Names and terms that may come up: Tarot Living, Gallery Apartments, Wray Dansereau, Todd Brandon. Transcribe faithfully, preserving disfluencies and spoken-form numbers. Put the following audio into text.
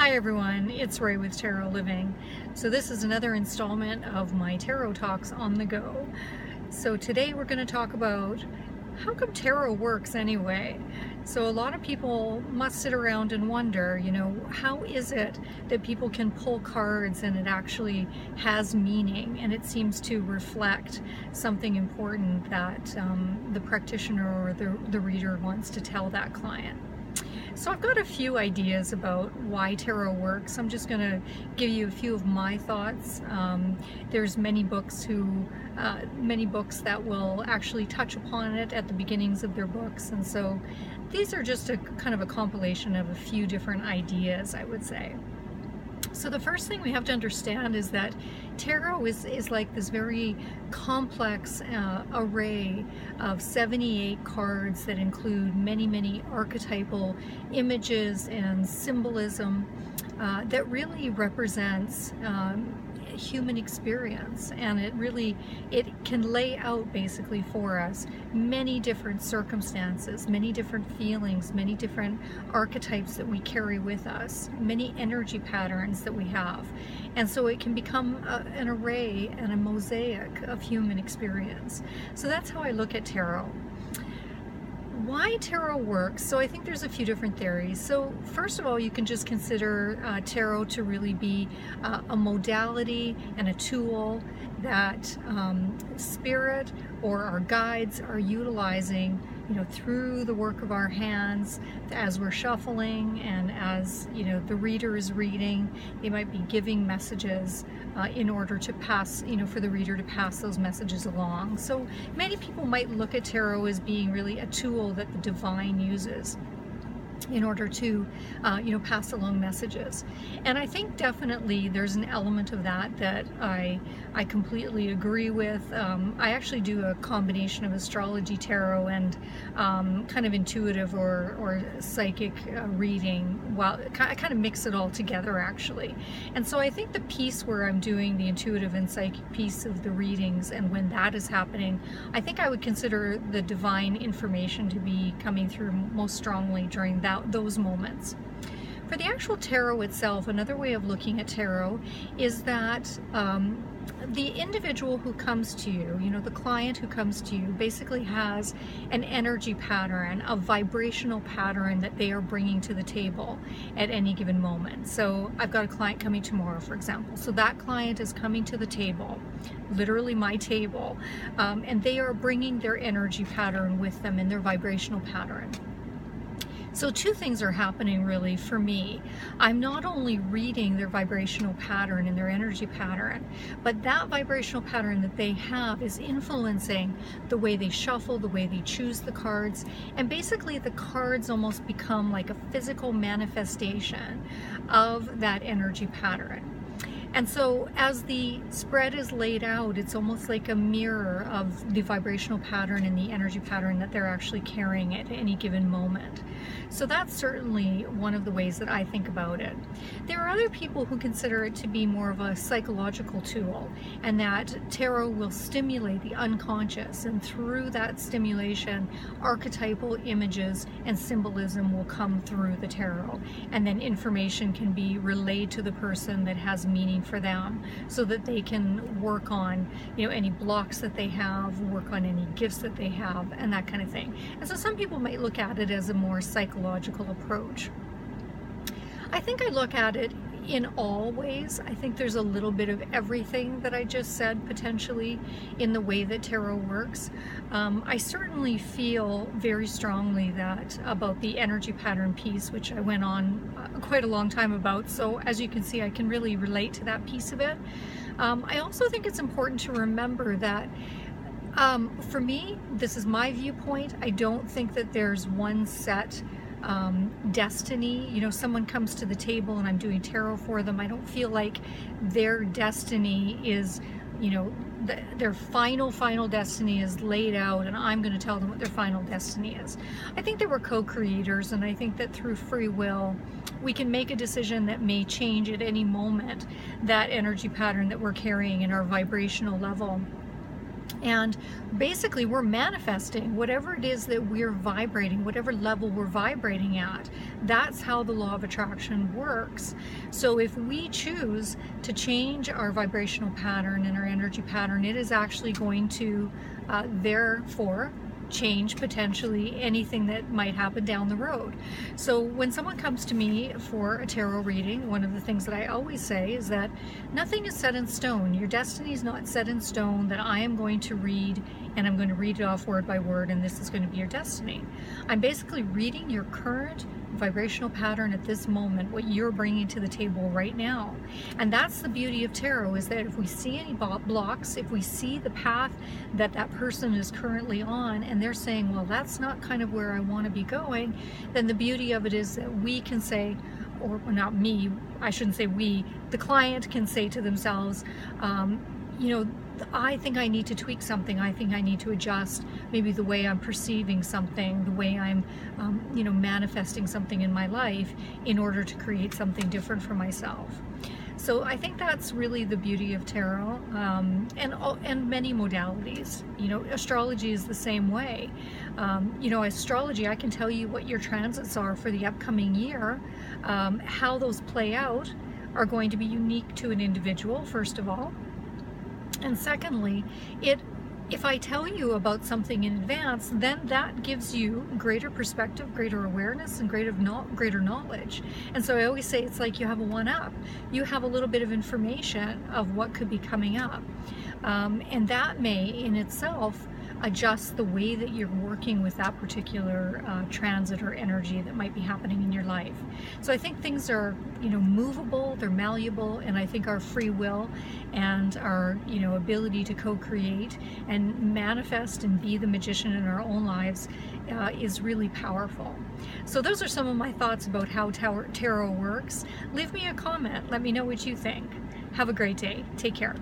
Hi everyone, it's Wray with Tarot Living. So this is another installment of my tarot talks on the go. So today we're going to talk about how come tarot works anyway. So a lot of people must sit around and wonder, you know, how is it that people can pull cards and it actually has meaning and it seems to reflect something important that um, the practitioner or the, the reader wants to tell that client. So I've got a few ideas about why tarot works. I'm just going to give you a few of my thoughts. Um, there's many books who, uh, many books that will actually touch upon it at the beginnings of their books, and so these are just a kind of a compilation of a few different ideas, I would say. So the first thing we have to understand is that tarot is, is like this very complex uh, array of seventy-eight cards that include many, many archetypal images and symbolism uh, that really represents um, human experience, and it really it can lay out basically for us many different circumstances, many different feelings, many different archetypes that we carry with us, many energy patterns that we have, and so it can become a, an array and a mosaic of human experience. So that's how I look at tarot. Why tarot works? So I think there's a few different theories. So first of all, you can just consider uh, tarot to really be uh, a modality and a tool that um, spirit or our guides are utilizing, you know, through the work of our hands as we're shuffling, and as, you know, the reader is reading, they might be giving messages uh, in order to pass, you know, for the reader to pass those messages along. So many people might look at tarot as being really a tool that the divine uses in order to, uh, you know, pass along messages. And I think definitely there's an element of that that I I completely agree with. Um, I actually do a combination of astrology, tarot, and um, kind of intuitive or, or psychic uh, reading. Well, I kind of mix it all together actually. And so I think the piece where I'm doing the intuitive and psychic piece of the readings, and when that is happening, I think I would consider the divine information to be coming through most strongly during that those moments. For the actual tarot itself, another way of looking at tarot is that um, the individual who comes to you, you know, the client who comes to you, basically has an energy pattern, a vibrational pattern that they are bringing to the table at any given moment. So I've got a client coming tomorrow, for example. So that client is coming to the table, literally my table, um, and they are bringing their energy pattern with them and their vibrational pattern. So two things are happening really for me. I'm not only reading their vibrational pattern and their energy pattern, but that vibrational pattern that they have is influencing the way they shuffle, the way they choose the cards, and basically the cards almost become like a physical manifestation of that energy pattern. And so as the spread is laid out, it's almost like a mirror of the vibrational pattern and the energy pattern that they're actually carrying at any given moment. So that's certainly one of the ways that I think about it. There are other people who consider it to be more of a psychological tool, and that tarot will stimulate the unconscious, and through that stimulation, archetypal images and symbolism will come through the tarot, and then information can be relayed to the person that has meaning for them, so that they can work on, you know, any blocks that they have, work on any gifts that they have, and that kind of thing. And so some people might look at it as a more psychological approach. I think I look at it in all ways. I think there's a little bit of everything that I just said potentially in the way that tarot works. Um, I certainly feel very strongly that about the energy pattern piece, which I went on uh, quite a long time about, so as you can see I can really relate to that piece of it. Um, I also think it's important to remember that um, for me, this is my viewpoint. I don't think that there's one set Um, destiny. You know, someone comes to the table and I'm doing tarot for them. I don't feel like their destiny is, you know, th their final, final destiny is laid out and I'm going to tell them what their final destiny is. I think that we're co-creators, and I think that through free will we can make a decision that may change at any moment that energy pattern that we're carrying in our vibrational level. And basically we're manifesting whatever it is that we're vibrating, whatever level we're vibrating at. That's how the law of attraction works. So if we choose to change our vibrational pattern and our energy pattern, it is actually going to uh, therefore change potentially anything that might happen down the road. So when someone comes to me for a tarot reading, one of the things that I always say is that nothing is set in stone. Your destiny is not set in stone that I am going to read and I'm going to read it off word by word and this is going to be your destiny. I'm basically reading your current vibrational pattern at this moment, what you're bringing to the table right now. And that's the beauty of tarot, is that if we see any blocks, if we see the path that that person is currently on and they're saying, well, that's not kind of where I want to be going, then the beauty of it is that we can say, or not me, I shouldn't say we, the client can say to themselves, um, you know, I think I need to tweak something. I think I need to adjust maybe the way I'm perceiving something, the way I'm, um, you know, manifesting something in my life in order to create something different for myself. So I think that's really the beauty of tarot, um, and and many modalities. You know, astrology is the same way. Um, you know, astrology, I can tell you what your transits are for the upcoming year, um, how those play out are going to be unique to an individual, first of all. And secondly, it, if I tell you about something in advance, then that gives you greater perspective, greater awareness, and greater, no, greater knowledge. And so I always say it's like you have a one-up. You have a little bit of information of what could be coming up. Um, and that may, in itself, adjust the way that you're working with that particular uh, transit or energy that might be happening in your life. So I think things are, you know, movable, they're malleable, and I think our free will and our, you know, ability to co-create and manifest and be the magician in our own lives uh, is really powerful. So those are some of my thoughts about how tarot works. Leave me a comment. Let me know what you think. Have a great day. Take care.